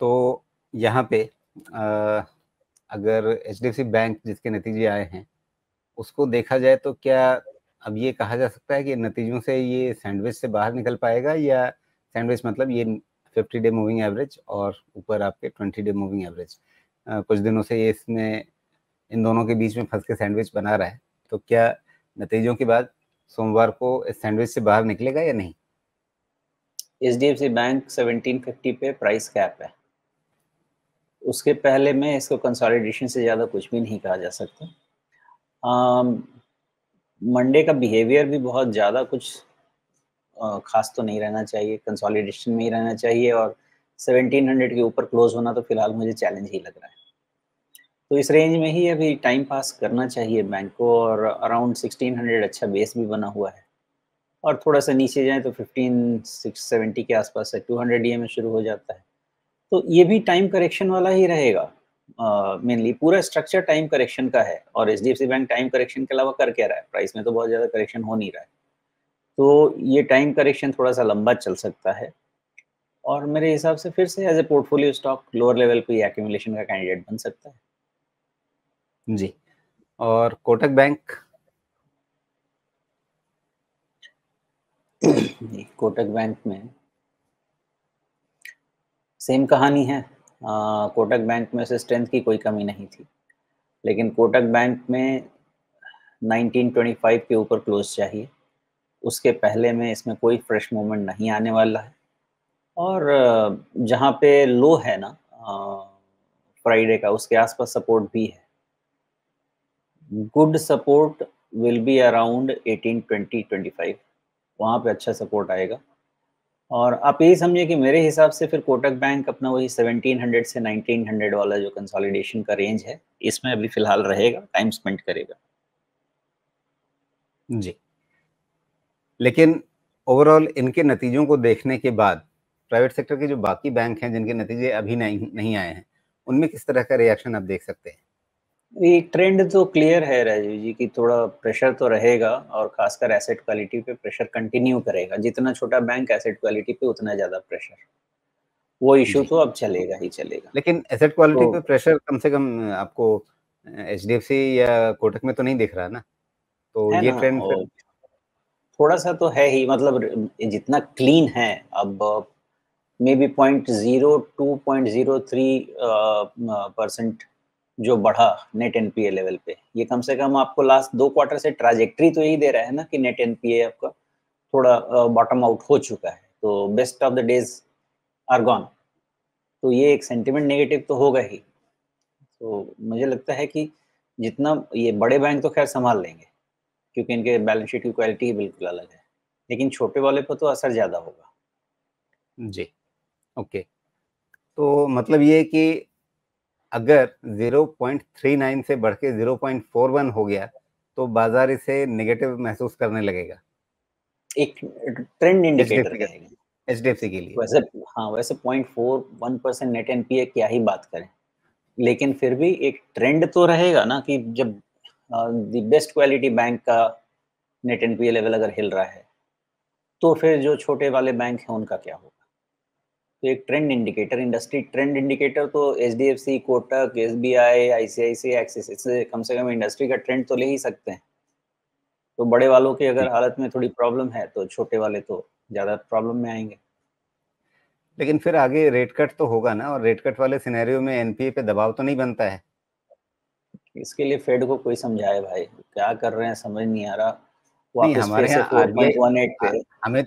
तो यहाँ पे अगर एचडीएफसी बैंक जिसके नतीजे आए हैं उसको देखा जाए तो क्या अब ये कहा जा सकता है कि नतीजों से ये सैंडविच से बाहर निकल पाएगा, या सैंडविच मतलब ये 50-डे मूविंग एवरेज और ऊपर आपके 20-डे मूविंग एवरेज, कुछ दिनों से ये इसमें इन दोनों के बीच में फंस के सैंडविच बना रहा है, तो क्या नतीजों के बाद सोमवार को इस सैंडविच से बाहर निकलेगा या नहीं? एचडीएफसी बैंक 1750 पे प्राइस कैप है, उसके पहले में इसको कंसोलिडेशन से ज़्यादा कुछ भी नहीं कहा जा सकता। मंडे का बिहेवियर भी बहुत ज़्यादा कुछ खास तो नहीं रहना चाहिए, कंसोलिडेशन में ही रहना चाहिए, और 1700 के ऊपर क्लोज होना तो फिलहाल मुझे चैलेंज ही लग रहा है। तो इस रेंज में ही अभी टाइम पास करना चाहिए बैंक को, और अराउंड 1600 अच्छा बेस भी बना हुआ है, और थोड़ा सा नीचे जाए तो 15670 के आसपास से 200 EMA शुरू हो जाता है। तो ये भी टाइम करेक्शन वाला ही रहेगा, मेनली पूरा स्ट्रक्चर टाइम करेक्शन का है, और एचडीएफसी बैंक टाइम करेक्शन के अलावा कर क्या रहा है, प्राइस में तो बहुत ज़्यादा करेक्शन हो नहीं रहा है। तो ये टाइम करेक्शन थोड़ा सा लंबा चल सकता है, और मेरे हिसाब से फिर से as a portfolio stock lower level पे एक्यूमुलेशन का कैंडिडेट बन सकता है जी। और कोटक बैंक कोटक बैंक में सेम कहानी है। कोटक बैंक में से स्ट्रेंथ की कोई कमी नहीं थी, लेकिन कोटक बैंक में 1925 के ऊपर क्लोज चाहिए, उसके पहले में इसमें कोई फ्रेश मूवमेंट नहीं आने वाला है। और जहाँ पे लो है ना फ्राइडे का, उसके आसपास सपोर्ट भी है, good support will be around 1820-25, वहाँ पे अच्छा सपोर्ट आएगा। और आप यही समझिए कि मेरे हिसाब से फिर कोटक बैंक अपना वही 1700 से 1900 वाला जो कंसोलिडेशन का रेंज है, इसमें अभी फिलहाल रहेगा, टाइम स्पेंड करेगा जी। लेकिन ओवरऑल इनके नतीजों को देखने के बाद प्राइवेट सेक्टर के जो बाकी बैंक हैं जिनके नतीजे अभी नहीं आए हैं, उनमें किस तरह का रिएक्शन आप देख सकते हैं? ये ट्रेंड तो क्लियर है राजीव जी कि थोड़ा प्रेशर तो रहेगा, और खासकर एसेट क्वालिटी पे प्रेशर कंटिन्यू करेगा। जितना छोटा बैंक एसेट क्वालिटी पे उतना ज़्यादा प्रेशर, वो इशू तो अब चलेगा ही चलेगा। लेकिन एसेट क्वालिटी पे प्रेशर कम से कम आपको एचडीएफसी या कोटक में तो नहीं दिख रहा ना, तो ये ट्रेंड थोड़ा सा तो है ही, मतलब जितना क्लीन है अब मे बी 0.02-0.03% जो बढ़ा नेट एनपीए लेवल पे, ये कम से कम आपको लास्ट 2 क्वार्टर से ट्रैजेक्टरी तो यही दे रहा है ना कि नेट एनपीए आपका थोड़ा बॉटम आउट हो चुका है, तो best of the days are gone, तो ये एक सेंटिमेंट नेगेटिव तो होगा ही। तो मुझे लगता है कि जितना ये बड़े बैंक तो खैर संभाल लेंगे क्योंकि इनके बैलेंस शीट की क्वालिटी ही बिल्कुल अलग है, लेकिन छोटे वाले पर तो असर ज़्यादा होगा जी। ओके, तो मतलब ये कि अगर 0.39 से बढ़ के 0.41 हो गया तो बाजार इसे नेगेटिव महसूस करने लगेगा, एक ट्रेंड इंडिकेटर रहेगा एचडीएफसी के लिए। वैसे हाँ, वैसे 0.41% नेट एनपीए क्या ही बात करें, लेकिन फिर भी एक ट्रेंड तो रहेगा ना कि जब दी बेस्ट क्वालिटी बैंक का नेट एनपीए लेवल अगर हिल रहा है तो फिर जो छोटे वाले बैंक हैं उनका क्या होगा। तो एक trend indicator, industry trend indicator तो HDFC, Kotak, SBI, ICICI, Axis, इससे कम से कम इंडस्ट्री का ट्रेंड तो ले ही सकते हैं। तो बड़े वालों की अगर हालत में थोड़ी प्रॉब्लम है तो छोटे वाले तो ज़्यादा प्रॉब्लम में आएंगे। लेकिन फिर आगे रेट कट तो होगा ना, और रेट कट वाले सिनेरियो में एनपीए पे दबाव तो नहीं बनता है। इसके लिए फेड को कोई समझाए भाई, क्या कर रहे हैं समझ नहीं आ रहा। वापस हमारे RBI पे, हमें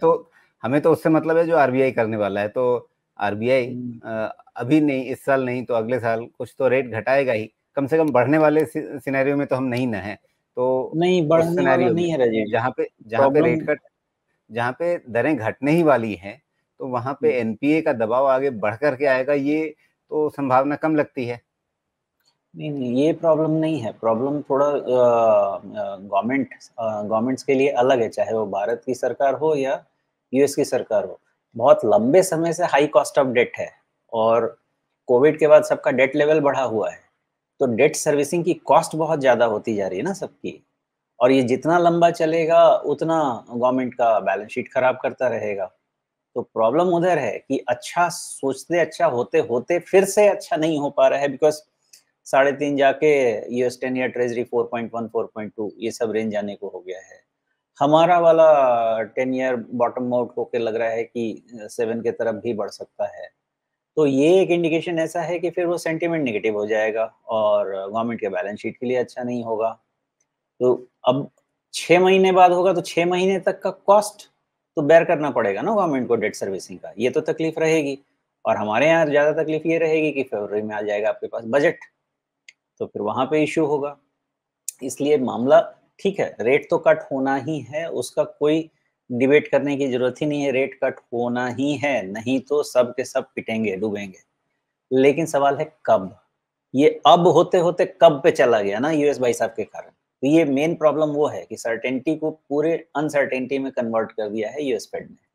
तो उससे मतलब है जो आरबीआई करने वाला है। तो आरबीआई अभी नहीं, इस साल नहीं तो अगले साल कुछ तो रेट घटाएगा ही, कम से कम बढ़ने वाले सिनेरियो में तो हम नहीं ना है। तो नहीं बढ़ने वाला नहीं है राजीव, जहाँ पे रेट कट, जहाँ पे दरें घटने ही वाली हैं, तो वहाँ पे एनपीए का दबाव आगे बढ़ करके आएगा, ये तो संभावना कम लगती है। नहीं, ये प्रॉब्लम नहीं है। प्रॉब्लम थोड़ा गवर्नमेंट्स के लिए अलग है, चाहे वो भारत की सरकार हो या यूएस की सरकार हो। बहुत लंबे समय से हाई कॉस्ट ऑफ डेट है, और कोविड के बाद सबका डेट लेवल बढ़ा हुआ है, तो डेट सर्विसिंग की कॉस्ट बहुत ज़्यादा होती जा रही है ना सबकी, और ये जितना लंबा चलेगा उतना गवर्नमेंट का बैलेंस शीट खराब करता रहेगा। तो प्रॉब्लम उधर है कि अच्छा सोचते अच्छा होते होते फिर से अच्छा नहीं हो पा रहा है, बिकॉज 3.5 जाके यूएस 10 ईयर ट्रेजरी 4.1 4.2 ये सब रेंज जाने को हो गया है। हमारा वाला 10 ईयर बॉटम आउट होके लग रहा है कि 7 के तरफ भी बढ़ सकता है। तो ये एक इंडिकेशन ऐसा है कि फिर वो सेंटिमेंट नेगेटिव हो जाएगा और गवर्नमेंट के बैलेंस शीट के लिए अच्छा नहीं होगा। तो अब 6 महीने बाद होगा तो 6 महीने तक का कॉस्ट तो बेयर करना पड़ेगा ना गवर्नमेंट को डेट सर्विसिंग का, ये तो तकलीफ रहेगी। और हमारे यहाँ ज़्यादा तकलीफ ये रहेगी कि फरवरी में आ जाएगा आपके पास बजट, तो फिर वहाँ पे इशू होगा। इसलिए मामला ठीक है, रेट तो कट होना ही है, उसका कोई डिबेट करने की जरूरत ही नहीं है, रेट कट होना ही है, नहीं तो सब के सब पिटेंगे डूबेंगे। लेकिन सवाल है कब, ये अब होते होते कब पे चला गया ना यूएस भाई साहब के कारण। तो ये मेन प्रॉब्लम वो है कि सर्टेनिटी को पूरे अनसर्टेनिटी में कन्वर्ट कर दिया है यूएस फेड ने।